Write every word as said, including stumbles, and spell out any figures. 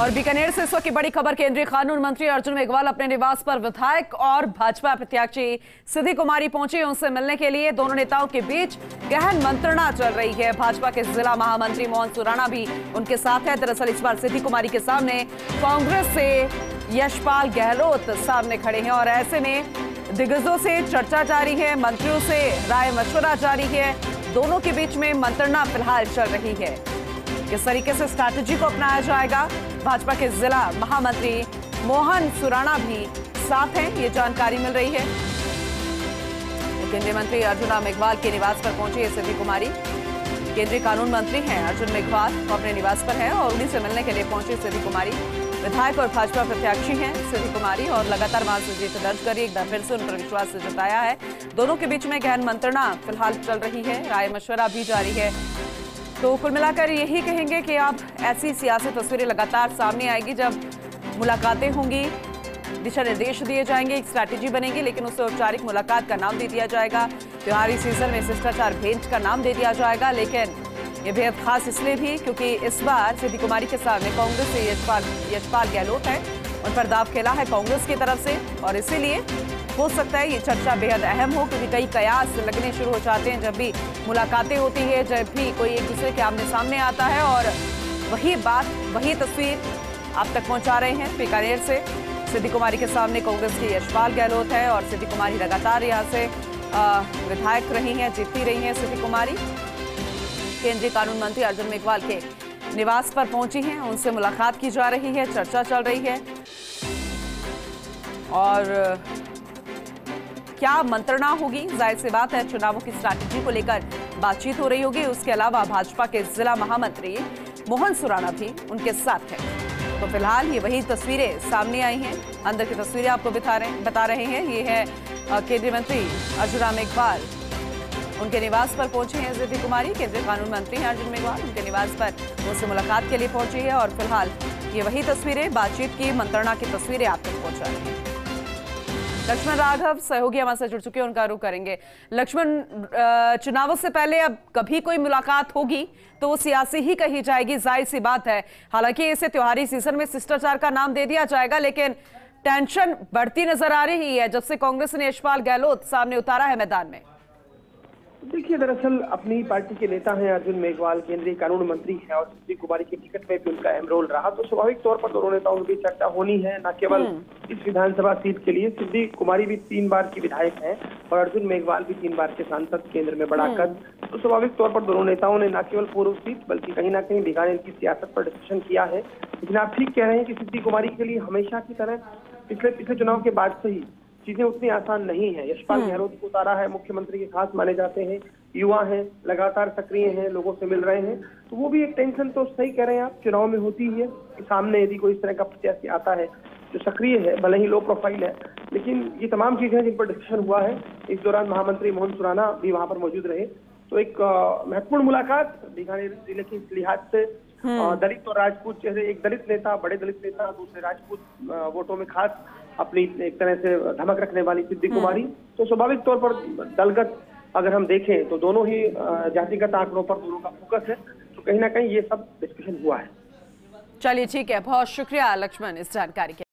और बीकानेर से इस वक्त की बड़ी खबर, केंद्रीय कानून मंत्री अर्जुन मेघवाल अपने निवास पर विधायक और भाजपा प्रत्याशी सिद्धि कुमारी पहुंची। उनसे मिलने के लिए दोनों नेताओं के बीच गहन मंत्रणा चल रही है। भाजपा के जिला महामंत्री मोहन सुराना भी उनके साथ है। दरअसल इस बार सिद्धि कुमारी के सामने कांग्रेस से यशपाल गहलोत सामने खड़े हैं और ऐसे में दिग्गजों से चर्चा जारी है, मंत्रियों से राय मशवरा जारी है। दोनों के बीच में मंत्रणा फिलहाल चल रही है। किस तरीके से स्ट्रैटेजी को अपनाया जाएगा, भाजपा के जिला महामंत्री मोहन सुराना भी साथ हैं, ये जानकारी मिल रही है। केंद्रीय मंत्री अर्जुन मेघवाल के निवास पर पहुंची है सिद्धि कुमारी। केंद्रीय कानून मंत्री हैं अर्जुन मेघवाल, अपने निवास पर हैं और उन्हीं से मिलने के लिए पहुंची सिद्धि कुमारी। विधायक और भाजपा प्रत्याशी हैं सिद्धि कुमारी और लगातार मान से जीत दर्ज करी। एक बार फिर से उन पर विश्वास जताया है। दोनों के बीच में गहन मंत्रणा फिलहाल चल रही है, राय मशवरा भी जारी है। तो कुल मिलाकर यही कहेंगे कि आप ऐसी सियासी तस्वीरें लगातार सामने आएगी। जब मुलाकातें होंगी, दिशा निर्देश दिए जाएंगे, एक स्ट्रैटेजी बनेगी, लेकिन उसे औपचारिक मुलाकात का नाम दे दिया जाएगा। त्योहारी सीजन में शिष्टाचार भेंट का नाम दे दिया जाएगा। लेकिन ये बेहद खास इसलिए भी क्योंकि इस बार सिद्धि कुमारी के सामने कांग्रेस से यशपाल यशपाल गहलोत है। उन पर दाव खेला है कांग्रेस की तरफ से और इसीलिए हो सकता है ये चर्चा बेहद अहम हो, क्योंकि कई कयास लगने शुरू हो जाते हैं जब भी मुलाकातें होती है, जब भी कोई एक दूसरे के आमने सामने आता है। और वही बात, वही तस्वीर आप तक पहुंचा रहे हैं बीकानेर से। सिद्धि कुमारी के सामने कांग्रेस की यशपाल गहलोत है और सिद्धि कुमारी लगातार यहाँ से विधायक रही हैं, जीतती रही हैं। सिद्धि कुमारी केंद्रीय कानून मंत्री अर्जुन मेघवाल के निवास पर पहुंची हैं, उनसे मुलाकात की जा रही है, चर्चा चल रही है। और क्या मंत्रणा होगी, जाहिर सी बात है चुनावों की स्ट्रैटेजी को लेकर बातचीत हो रही होगी। उसके अलावा भाजपा के जिला महामंत्री मोहन सुराना भी उनके साथ हैं। तो फिलहाल ये वही तस्वीरें सामने आई हैं, अंदर की तस्वीरें आपको बता रहे बता रहे हैं। ये है केंद्रीय मंत्री अर्जुन मेघवाल, उनके निवास पर पहुंचे हैं सिद्धि कुमारी। केंद्रीय कानून मंत्री हैं अर्जुन मेघवाल, उनके निवास पर उनसे मुलाकात के लिए पहुंची है। और फिलहाल ये वही तस्वीरें, बातचीत की, मंत्रणा की तस्वीरें आप तक पहुंचा रही हैं। लक्ष्मण राघव सहयोगी हमारे साथ जुड़ चुके हैं, उनका रुख करेंगे। लक्ष्मण, चुनावों से पहले अब कभी कोई मुलाकात होगी तो वो सियासी ही कही जाएगी, जाहिर सी बात है। हालांकि इसे त्योहारी सीजन में शिष्टाचार का नाम दे दिया जाएगा, लेकिन टेंशन बढ़ती नजर आ रही है जब से कांग्रेस ने यशपाल गहलोत सामने उतारा है मैदान में। देखिए, दरअसल अपनी पार्टी के नेता हैं अर्जुन मेघवाल, केंद्रीय कानून मंत्री हैं और सिद्धि कुमारी के टिकट में भी उनका अहम रोल रहा। तो स्वाभाविक तौर पर दोनों नेताओं के बीच चर्चा होनी है, न केवल इस विधानसभा सीट के लिए। सिद्धि कुमारी भी तीन बार की विधायक हैं और अर्जुन मेघवाल भी तीन बार के सांसद, केंद्र में बड़ा कद। तो स्वाभाविक तौर पर दोनों नेताओं ने न केवल पूर्व सीट बल्कि कहीं ना कहीं बीकानेर की सियासत पर डिस्कशन किया है। लेकिन आप ठीक कह रहे हैं कि सिद्धि कुमारी के लिए हमेशा की तरह पिछले पिछले चुनाव के बाद से ही चीजें उतनी आसान नहीं है। यशपाल गहलोत को उतारा है, मुख्यमंत्री के खास माने जाते हैं, युवा हैं, लगातार सक्रिय हैं, लोगों से मिल रहे हैं। तो वो भी एक टेंशन, तो सही कह रहे हैं आप, चुनाव में होती ही है कि सामने यदि कोई इस तरह का प्रत्याशी आता है जो सक्रिय है, भले ही लो प्रोफाइल है, लेकिन ये तमाम चीजें जिन पर डिस्कशन हुआ है। इस दौरान महामंत्री मोहन सुराना भी वहाँ पर मौजूद रहे। तो एक महत्वपूर्ण मुलाकात बीकानेर जिले के इस लिहाज से, दलित और राजपूत चेहरे, एक दलित नेता, बड़े दलित नेता, दूसरे राजपूत वोटों में खास अपनी एक तरह से धमक रखने वाली सिद्धि कुमारी। तो स्वाभाविक तौर पर दलगत अगर हम देखें तो दोनों ही जातिगत आंकड़ों पर दोनों का फोकस है। तो कहीं ना कहीं ये सब डिस्कशन हुआ है। चलिए ठीक है, बहुत शुक्रिया लक्ष्मण इस जानकारी के लिए।